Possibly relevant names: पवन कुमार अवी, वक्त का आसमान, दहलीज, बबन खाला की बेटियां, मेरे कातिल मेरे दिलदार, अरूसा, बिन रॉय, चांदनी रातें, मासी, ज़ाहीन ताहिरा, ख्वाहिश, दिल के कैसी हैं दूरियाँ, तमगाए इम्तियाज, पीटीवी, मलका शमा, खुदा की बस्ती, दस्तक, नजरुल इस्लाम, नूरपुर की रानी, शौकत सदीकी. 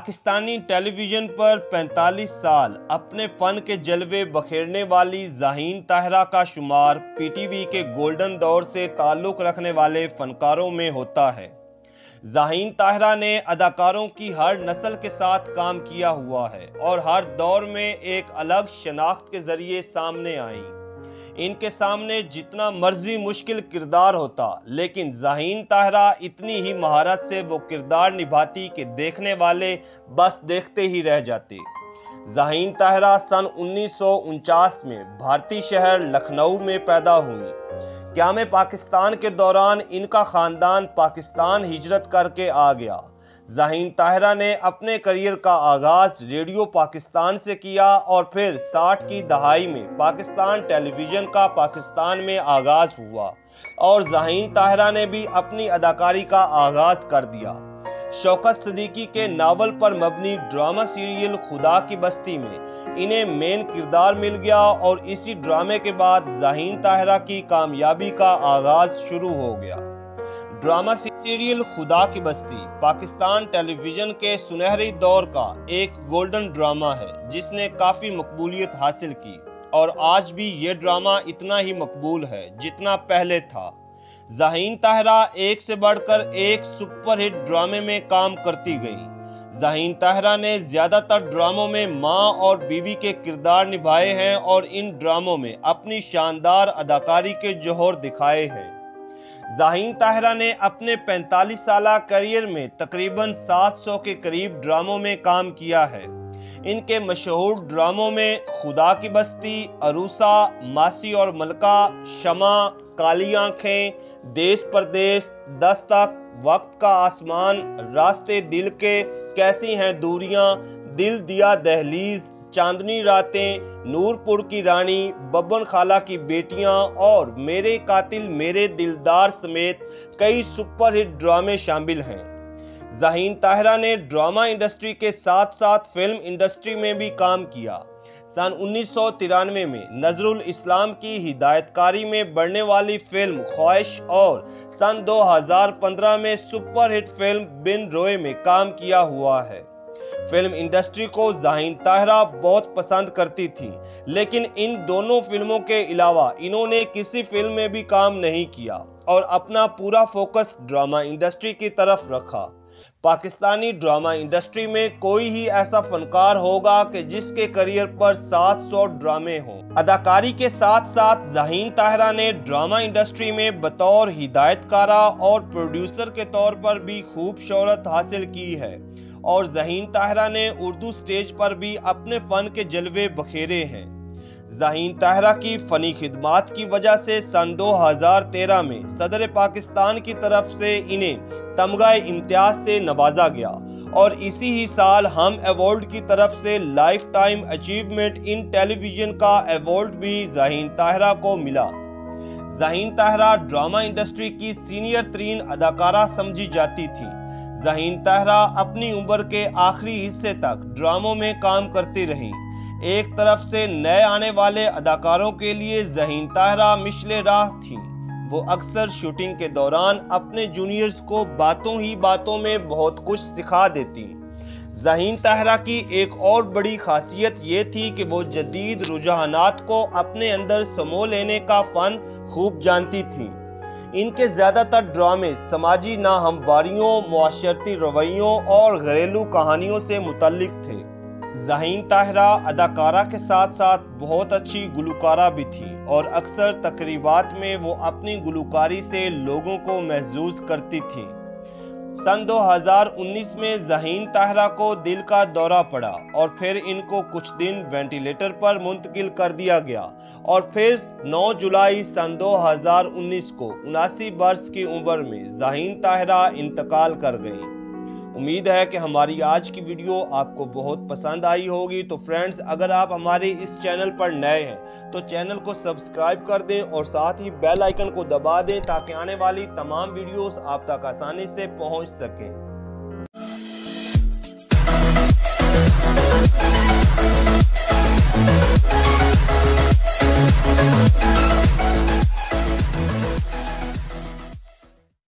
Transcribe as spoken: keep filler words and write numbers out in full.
Pakistani television पर पैंतालीस साल अपने फ़न के जलवे बखेरने वाली ज़ाहीन ताहिरा का शुमार पीटीवी के गोल्डन दौर से ताल्लुक़ रखने वाले फ़नकारों में होता है। ज़ाहीन ताहिरा ने अदाकारों की हर नस्ल के साथ काम किया हुआ है और हर दौर में एक अलग शनाख्त के ज़रिए सामने आई। इनके सामने जितना मर्जी मुश्किल किरदार होता, लेकिन ज़ाहीन ताहिरा इतनी ही महारत से वो किरदार निभाती कि देखने वाले बस देखते ही रह जाते। ज़ाहीन ताहिरा सन उन्नीस सौ उनचास में भारतीय शहर लखनऊ में पैदा हुई। क़याम पाकिस्तान के दौरान इनका ख़ानदान पाकिस्तान हिजरत करके आ गया। ज़ाहीन ताहिरा ने अपने करियर का आगाज़ रेडियो पाकिस्तान से किया और फिर साठ की दहाई में पाकिस्तान टेलीविज़न का पाकिस्तान में आगाज़ हुआ और ज़ाहीन ताहिरा ने भी अपनी अदाकारी का आगाज़ कर दिया। शौकत सदीकी के नावल पर मबनी ड्रामा सीरियल खुदा की बस्ती में इन्हें मेन किरदार मिल गया और इसी ड्रामे के बाद ज़ाहीन ताहिरा की कामयाबी का आगाज़ शुरू हो गया। ड्रामा सीरियल खुदा की बस्ती पाकिस्तान टेलीविज़न के सुनहरे दौर का एक गोल्डन ड्रामा है जिसने काफ़ी मकबूलियत हासिल की और आज भी ये ड्रामा इतना ही मकबूल है जितना पहले था। ज़ाहीन ताहिरा एक से बढ़कर एक सुपरहिट ड्रामे में काम करती गई। ज़ाहीन ताहिरा ने ज़्यादातर ड्रामों में माँ और बीवी के किरदार निभाए हैं और इन ड्रामों में अपनी शानदार अदाकारी के जौहर दिखाए हैं। ज़ाहीन ताहिरा ने अपने पैंतालीस साल करियर में तकरीबन सात सौ के करीब ड्रामों में काम किया है। इनके मशहूर ड्रामों में खुदा की बस्ती, अरूसा, मासी और मलका शमा, काली आँखें, देश परदेश, दस्तक, वक्त का आसमान, रास्ते दिल के, कैसी हैं दूरियाँ, दिल दिया दहलीज, चांदनी रातें, नूरपुर की रानी, बबन खाला की बेटियां और मेरे कातिल मेरे दिलदार समेत कई सुपरहिट ड्रामे शामिल हैं। ज़ाहीन ताहिरा ने ड्रामा इंडस्ट्री के साथ साथ फिल्म इंडस्ट्री में भी काम किया। सन उन्नीस सौ तिरानवे में नजरुल इस्लाम की हिदायतकारी में बनने वाली फिल्म ख्वाहिश और सन दो हज़ार पंद्रह में सुपरहिट फिल्म बिन रॉय में काम किया हुआ है। फिल्म इंडस्ट्री को ज़ाहीन ताहिरा बहुत पसंद करती थी, लेकिन इन दोनों फिल्मों के अलावा इन्होंने किसी फिल्म में भी काम नहीं किया और अपना पूरा फोकस ड्रामा इंडस्ट्री की तरफ रखा। पाकिस्तानी ड्रामा इंडस्ट्री में कोई ही ऐसा फनकार होगा कि जिसके करियर पर सात सौ ड्रामे हों। अदाकारी के साथ साथ ज़ाहीन ताहिरा ने ड्रामा इंडस्ट्री में बतौर हिदायतकारा और प्रोड्यूसर के तौर पर भी खूब शोहरत हासिल की है और ज़ाहीन ताहिरा ने उर्दू स्टेज पर भी अपने फ़न के जलवे बखेरे हैं। ज़ाहीन ताहिरा की फ़नी खिदमात की वजह से सन दो हज़ार तेरह में सदर पाकिस्तान की तरफ से इन्हें तमगाए इम्तियाज से नवाजा गया और इसी ही साल हम अवार्ड की तरफ से lifetime achievement in television का अवार्ड भी ज़ाहीन ताहिरा को मिला। ज़ाहीन ताहिरा ड्रामा इंडस्ट्री की सीनियर तरीन अदाकारा समझी जाती थी। ज़ाहीन ताहिरा अपनी उम्र के आखिरी हिस्से तक ड्रामों में काम करती रहीं। एक तरफ से नए आने वाले अदाकारों के लिए ज़ाहीन ताहिरा मिशले राह थी। वो अक्सर शूटिंग के दौरान अपने जूनियर्स को बातों ही बातों में बहुत कुछ सिखा देती। ज़ाहीन ताहिरा की एक और बड़ी खासियत ये थी कि वो जदीद रुझानात को अपने अंदर समो लेने का फ़न खूब जानती थी। इनके ज़्यादातर ड्रामे समाजी नाहमवारियों, मुआशरती रवैयों और घरेलू कहानियों से मुतल्लिक थे। ज़ाहीन ताहिरा अदाकारा के साथ साथ बहुत अच्छी गुलकारा भी थी और अक्सर तकरीबात में वो अपनी गुलकारी से लोगों को महसूस करती थी। सन दो हज़ार उन्नीस में ज़ाहीन ताहिरा को दिल का दौरा पड़ा और फिर इनको कुछ दिन वेंटिलेटर पर मुंतकिल कर दिया गया और फिर नौ जुलाई सन दो हज़ार उन्नीस को उनासी वर्ष की उम्र में ज़ाहीन ताहिरा इंतकाल कर गई। उम्मीद है कि हमारी आज की वीडियो आपको बहुत पसंद आई होगी। तो फ्रेंड्स, अगर आप हमारे इस चैनल पर नए हैं तो चैनल को सब्सक्राइब कर दें और साथ ही बेल आइकन को दबा दें ताकि आने वाली तमाम वीडियोस आप तक आसानी से पहुंच सकें।